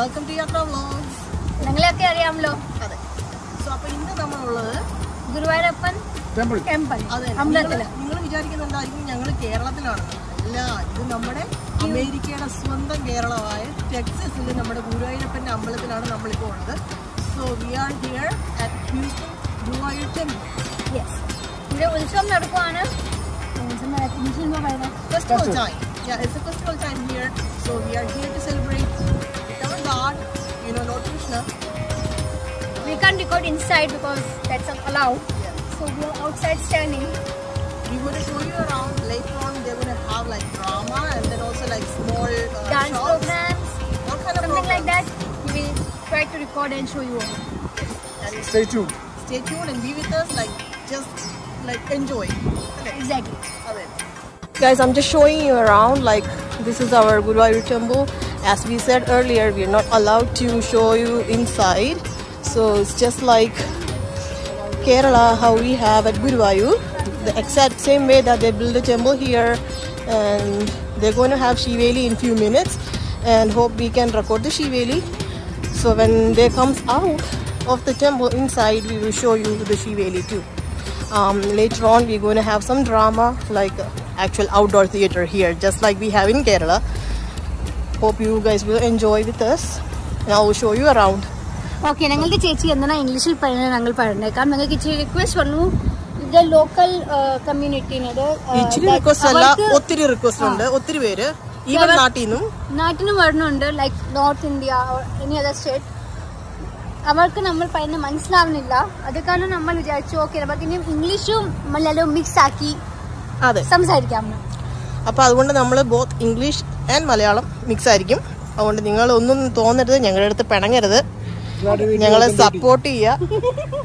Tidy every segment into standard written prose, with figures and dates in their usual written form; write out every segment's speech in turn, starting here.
Welcome to Yatra Vlogs. Nangalakku ariyaamlo. Adu. So appo innu nammulla Guruvayurappan temple. Adu. Amlathila. Ningal vicharikunnaandaayirkum njangal Keralathilana. Alla, idu nammade Amerikayude swandam Keralavaaya Texasil nammade Guruvayurappan ambalathilana nammal ipo undu. So we are here at Guruvayur temple. Yes. Here ulsam nadukkuana. Ulsam nadakkunnilla vayana. Festival time. Yeah, it's a festival time here. So we are here to celebrate God, you know, not Krishna. We can't record inside because that's not allowed. Yeah. So we are outside standing. We're going to show you around. Later on, they're going to have like drama and then also like small dance shops, programs, all kind of something programs like that. We will try to record and show you all. And stay tuned. Stay tuned and be with us. Like just like enjoy. Okay. Exactly. Okay. Guys, I'm just showing you around. Like this is our Guruvayur temple. As we said earlier, we are not allowed to show you inside, so it's just like Kerala, how we have at Guruvayur, the exact same way that they build a temple here, and they're going to have Shiveli in few minutes, and hope we can record the Shiveli. So when they comes out of the temple inside, we will show you the Shiveli too. Later on, we're going to have some drama, like actual outdoor theater here, just like we have in Kerala. Hope you guys will enjoy with us. And I will show you around. Okay, nangalde chechi endana English il parana nangal paranekam. Nangalde chechi request pannu the local community nade. Ichiri request alla ottiri request undu. Ottiri veru even naatinu varanundu like North India or any other state. Avarku nammal parana manaslavunilla. Adukana nammal vicharichu okay avarku in English malayalam mix aaki adu samsarikkamna. Appo adukonde nammal both English and Malayalam mix ആയിരിക്കും. അതുകൊണ്ട് നിങ്ങൾ ഒന്നും തോന്നരുത്, ഞങ്ങളുടെ അടുത്ത് പിണങ്ങരുത്, ഞങ്ങളെ support ചെയ്യുക.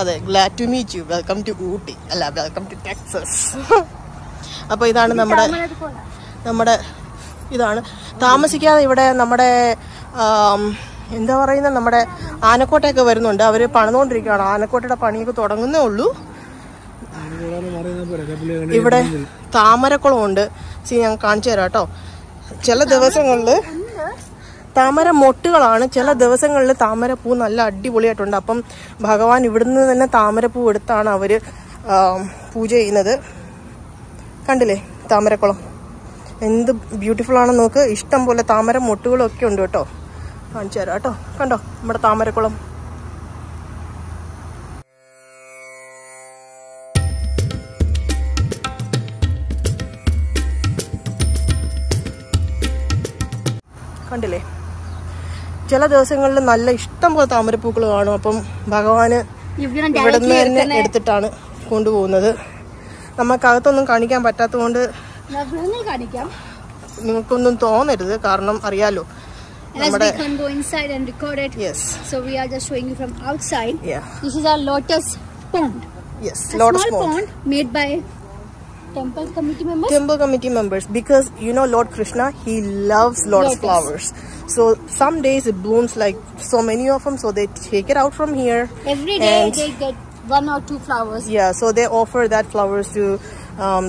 അതെ, glad to meet you, welcome to Ooty, അല്ല welcome to Texas. അപ്പോൾ ഇതാണ് നമ്മുടെ ഇതാണ് താമസിക്കാതെ ഇവിടെ നമ്മുടെ എന്താ പറയുന്ന നമ്മുടെ ആനക്കോട്ടയൊക്കെ വരുന്നുണ്ട്. അവർ പണിതുകൊണ്ടിരിക്കുകയാണ്, ആനക്കോട്ടയുടെ പണിയൊക്കെ തുടങ്ങുന്നേ ഉള്ളൂ. ഇവിടെ താമരക്കുളം ഉണ്ട്, സീ ഞാൻ കാണിച്ചു തരാം കേട്ടോ. ചില ദിവസങ്ങളിൽ താമര മൊട്ടുകളാണ്, ചില ദിവസങ്ങളിൽ താമരപ്പൂ നല്ല അടിപൊളിയായിട്ടുണ്ട്. അപ്പം ഭഗവാൻ ഇവിടുന്ന് തന്നെ താമരപ്പൂ എടുത്താണ് അവർ പൂജ ചെയ്യുന്നത്. കണ്ടില്ലേ താമരക്കുളം എന്ത് ബ്യൂട്ടിഫുൾ ആണെന്ന് നോക്ക്. ഇഷ്ടം പോലെ താമര മൊട്ടുകളൊക്കെ ഉണ്ട് കേട്ടോ. കാണിച്ചു തരാം കേട്ടോ. കണ്ടോ നമ്മുടെ താമരക്കുളം. കണ്ടില്ലേ ചില ദിവസങ്ങളിൽ നല്ല ഇഷ്ടം പോലെ താമരപ്പൂക്കൾ കാണും. അപ്പം ഭഗവാന് ഇവിടുന്ന് തന്നെ എടുത്തിട്ടാണ് കൊണ്ടുപോകുന്നത്. നമുക്കകത്തൊന്നും കാണിക്കാൻ പറ്റാത്തതുകൊണ്ട് നിങ്ങൾക്കൊന്നും തോന്നരുത്, കാരണം അറിയാലോ നമ്മുടെ temple committee members, because you know Lord Krishna, he loves lotus flowers. So some days it blooms like so many of them, so they take it out from here every day, and they get 1 or 2 flowers. Yeah, so they offer that flowers to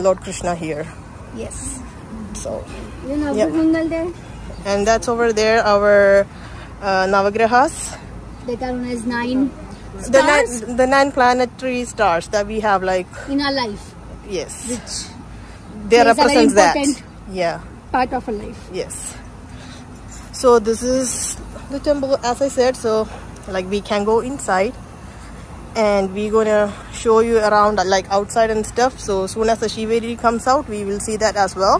Lord Krishna here. Yes. So you know, yeah. And that's over there our Navagrahas, that are known as 9 stars. The 9 planetary stars that we have like in our life. Yes, which they represent that, yeah, part of a life. Yes. So this is the temple, as I said. So like we can go inside, and we're gonna show you around like outside and stuff. So soon as the Shiveli comes out, we will see that as well.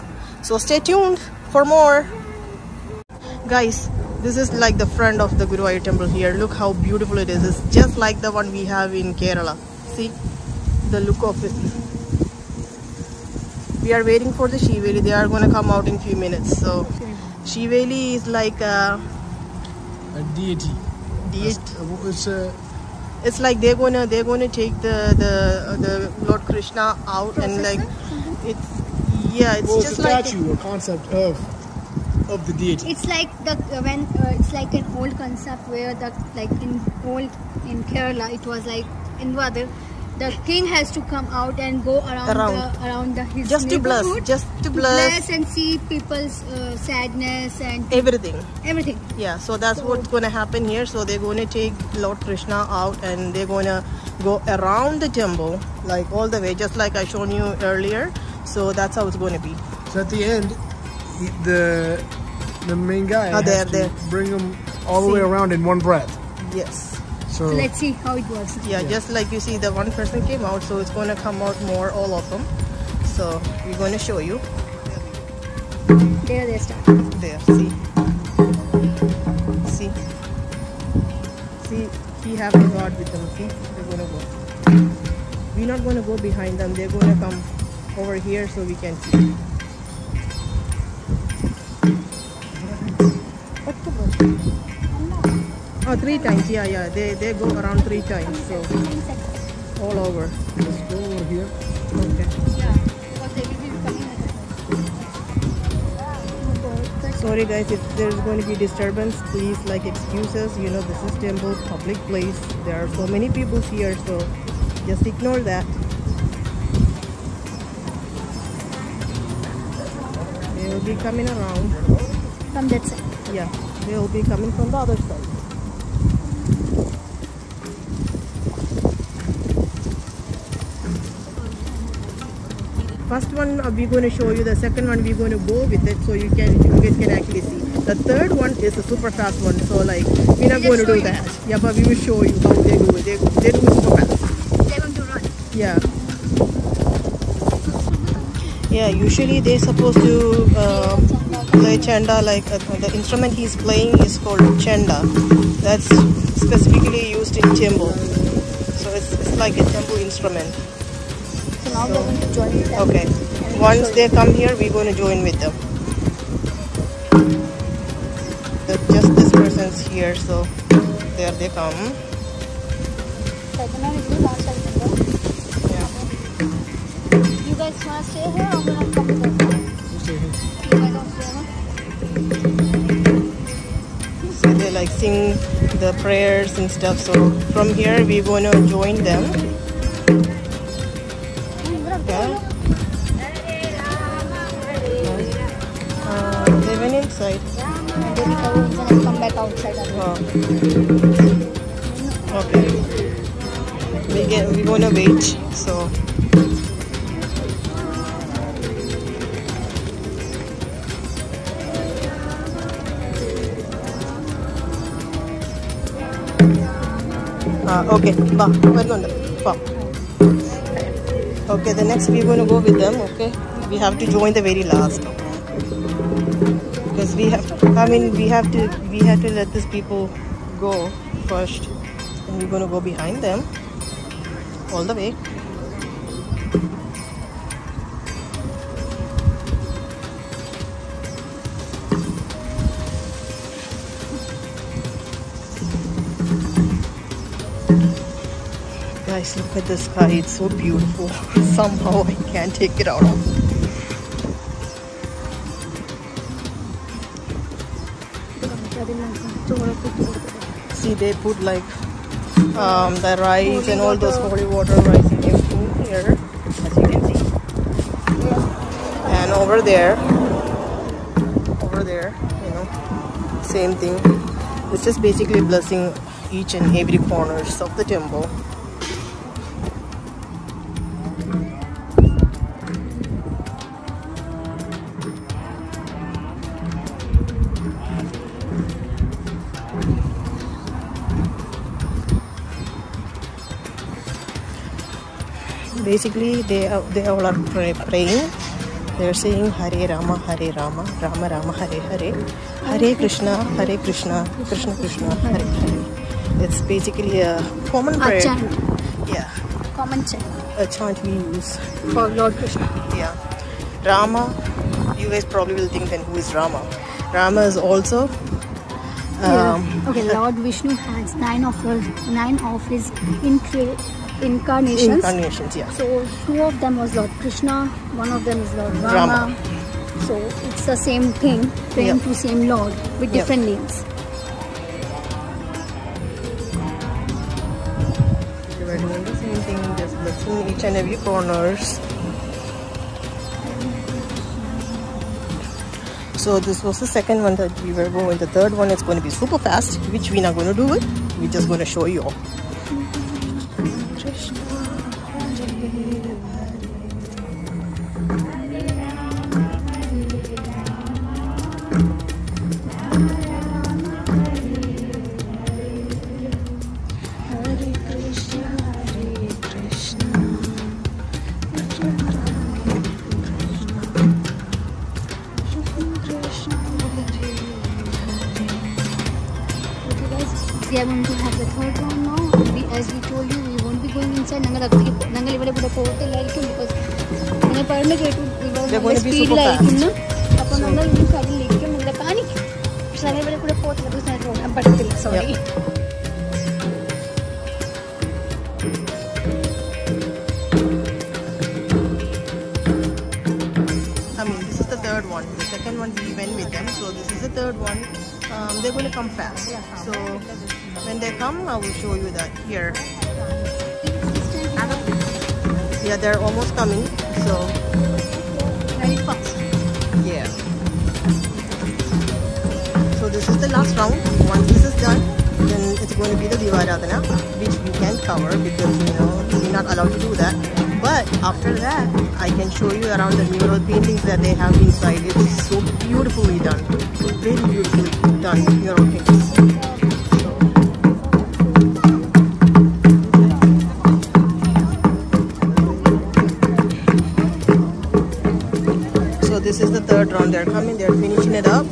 So stay tuned for more, guys. This is like the front of the Guruvayur temple here. Look how beautiful it is. It's just like the one we have in Kerala. See the look of it. We are waiting for the Shiveli. They are going to come out in few minutes. So Shiveli is like a deity. It's like they're going to take the Lord Krishna out, and like it's just like a statue, a concept of the deity. It's like it's like an old concept where in Kerala it was like Invadar. the king has to come out and go around his neighborhood just to bless and see people's sadness and everything. Yeah, so that's what's going to happen here. So they're going to take Lord Krishna out and they're going to go around the temple, like all the way, just like I shown you earlier. So that's how it's going to be. So at the end, the main guy has to bring them all the way around in one breath. Yes. So let's see how it works. Yeah, yeah, just like you see, the one person came out, so it's going to come out more, all of them. So we're going to show you. There they start. There, see. See. See, he have the rod with them, see? They're going to go. We're not going to go behind them. They're going to come over here so we can see. Oh, 3 times, yeah, they go around 3 times, so all over. Let's go over here. Okay. Sorry guys, if there's going to be disturbance, please like excuses. You know, this is temple, public place. There are so many people here, so just ignore that. They will be coming around. From that side. Yeah, they will be coming from the other side. First one we're going to show you, the second one we're going to go with it so you guys can actually see. The third one is a super fast one, so like we're not going to do that. Yeah, but we will show you how they do it. They do it super fast. They're going to run. Yeah. Yeah, usually they're supposed to play chanda, like the instrument he's playing is called chanda. That's specifically used in temple. So it's like a temple instrument. So now they're going to join with them. Okay. Once they come here, we're going to join with them. Just this person's here, so there they come. Yeah. You guys want to stay here or will I come with them? Stay here. So they like sing the prayers and stuff. So from here, we're going to join them. They went inside. They go inside and come back outside. Oh. Okay. We're gonna wait. So. Okay. Bah. Okay, the next we're going to go with them, okay? We have to join the very last. Because we have to let these people go first. And we're going to go behind them. All the way. Guys, look at the sky, it's so beautiful. Somehow I can't take it out of. See, they put like the rice and all those holy water rice and everything here, as you can see. And over there, you know, same thing. It's just basically blessing each and every corners of the temple. Basically, they all are praying. They're saying Hare Rama, Hare Rama, Rama Rama, Hare Hare, Hare Krishna, Hare Krishna, Krishna Krishna, Hare Hare. It's basically a common prayer. Chant. Yeah. Common chant. A chant we use for Lord Krishna. Yeah. Rama. You guys probably will think then who is Rama? Rama is also. Lord Vishnu has 9 of his incarnations, yeah. So 2 of them was Lord Krishna, 1 of them is Lord Rama. So it's the same thing, praying to same Lord with different names. The same thing, just in each and every corners. So this was the second one that we were going. The third one is going to be super fast, which we're not going to do it. We're just going to show you all. We are going to have the third one now. We, as we told you, we won't be going inside. Because third one. The second one we went with them, so this is the third one. They're going to come fast. So when they come, I will show you that here. Yeah, they're almost coming. So very fast. Yeah. So this is the last round. Once this is done, then it's going to be the Deeparadhana, which we can't cover because you know we're not allowed to do that. But after that, I can show you around the mural paintings that they have inside. It's so beautifully done. Very beautifully done mural paintings. So this is the third round. They're coming. They're finishing it up.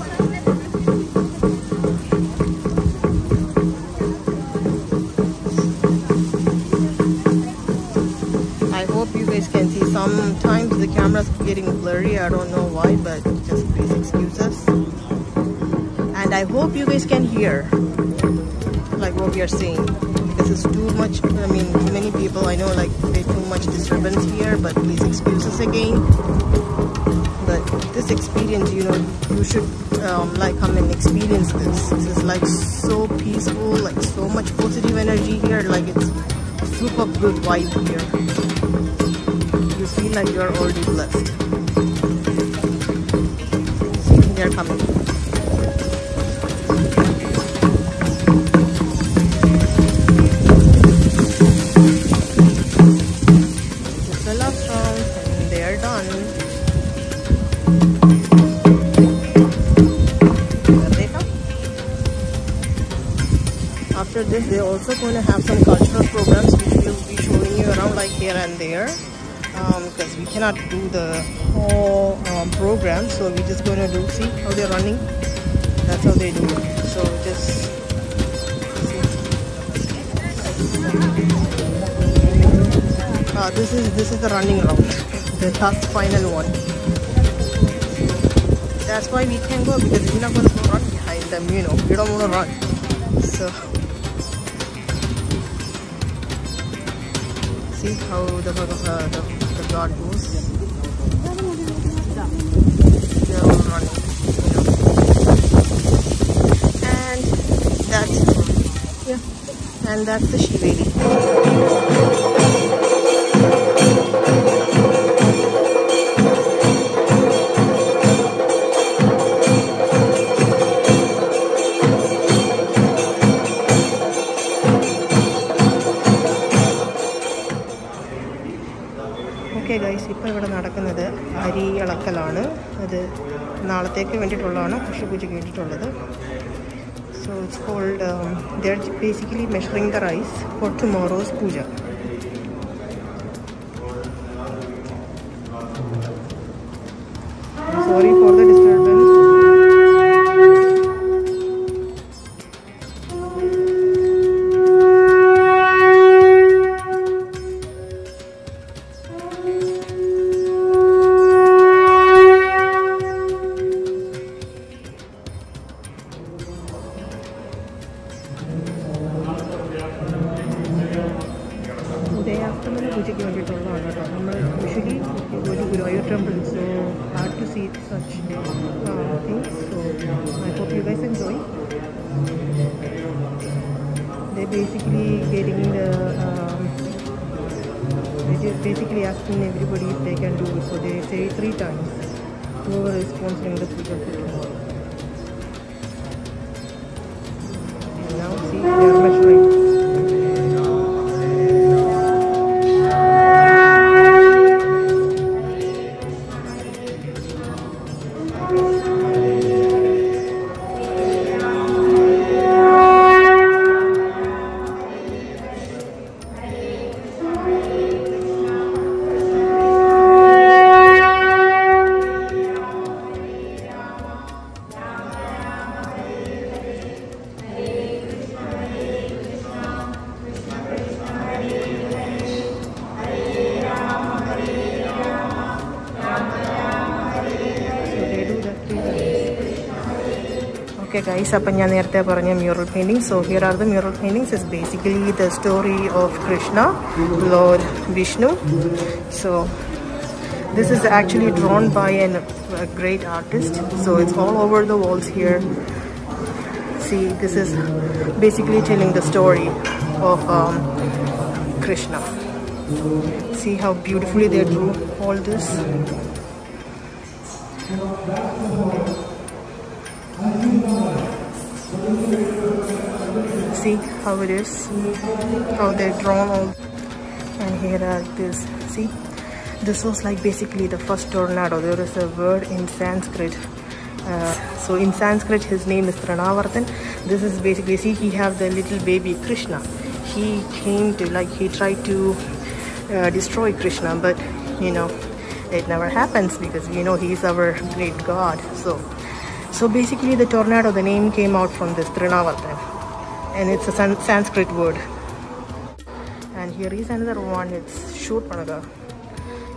Sometimes the camera's getting blurry, I don't know why, but just please excuse us. And I hope you guys can hear like what we are saying. This is too much, I mean too many people, I know like there's too much disturbance here, but please excuse us again. But this experience, you know, you should like come and experience this. This is like so peaceful, like so much positive energy here, like it's super good vibe here. You feel like you are already blessed. They are coming. This is the last round and they are done. Here they come. After this, they are also going to have some cultural programs which we will be showing you around like here and there. Because we cannot do the whole program, so we're just going to do, see how they're running, that's how they do it. So just see. This is the running round, the last final one. That's why we can go, because we're not going to run behind them, you know, we don't want to run. So see how the god goes. They are all running. And that's it. Yeah. And that's the Shiveli. So it's called, they're basically measuring the rice for tomorrow's puja. Sorry for the usually you go to Guruvayur temple, so hard to see such things. So I hope you guys enjoy. They're basically getting the It is basically asking everybody if they can do it, so they say 3 times. Whoever is sponsoring the food for tomorrow. And now see, they are measuring. Okay guys, mural paintings. So here are the mural paintings. It's basically the story of Krishna, Lord Vishnu. So this is actually drawn by a great artist. So it's all over the walls here. See, this is basically telling the story of Krishna. See how beautifully they drew all this. See how it is, how they're drawn on. And here are this, see, this was like basically the first tornado. There is a word in Sanskrit, so in Sanskrit his name is Trinavartan. This is basically, see, he have the little baby Krishna. He came to, like, he tried to destroy Krishna, but you know, it never happens, because you know, he's our great God. So basically the tornado, the name came out from this Trinavartan, and it's a Sanskrit word. And here is another one, it's Shurpanaga.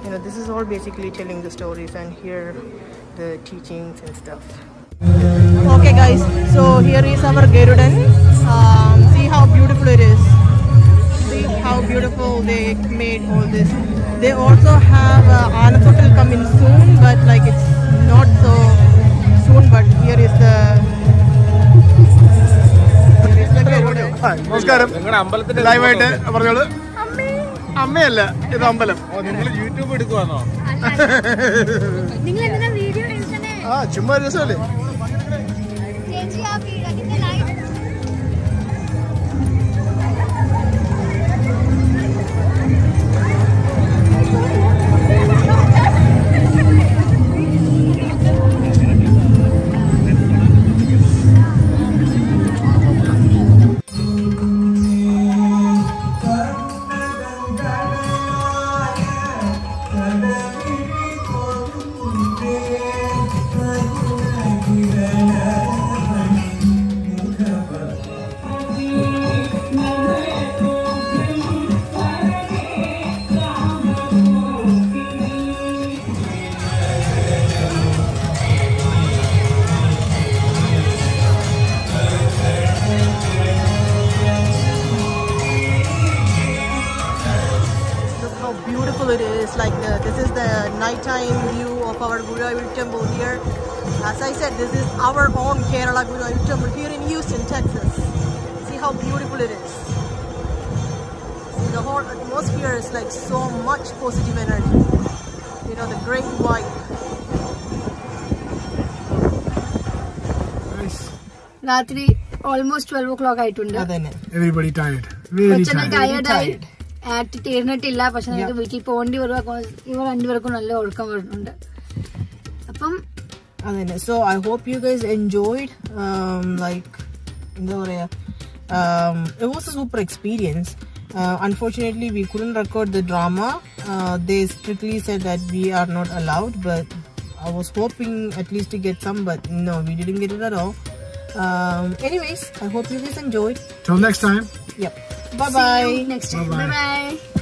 You know, this is all basically telling the stories, and here the teachings and stuff. Okay guys, so here is our Garudan. See how beautiful it is. See how beautiful they made all this. They also have Anaput will come in soon, but like it's not so soon, but here is the Namaskaram. Live ആയിട്ട് പറഞ്ഞോളൂ. അമ്മയല്ല ഇത് അമ്പലം. നിങ്ങൾ YouTube എടുക്കുവാണോ? നിങ്ങൾ എന്തിനാ video എടുത്തേ? ആ ചുമ്മാ രസമല്ലേ. ചേച്ചി ആ വീഡിയോക്ക് like. As I said, this is our own Kerala Guruvayur temple here in Houston, Texas. See how beautiful it is. See, the whole atmosphere is like so much positive energy. You know, the great vibe. Nice. Ratri, almost 12 o'clock. Everybody tired. Very tired. Tired. At Ternatilla, Pashanaka, Viki, Pondi, even so I hope you guys enjoyed. It was a super experience. Unfortunately we couldn't record the drama. They strictly said that we are not allowed, but I was hoping at least to get some, but no, we didn't get it at all. Anyways, I hope you guys enjoyed. Till next time. Yep. Bye bye. See you next time. Bye bye. Bye bye.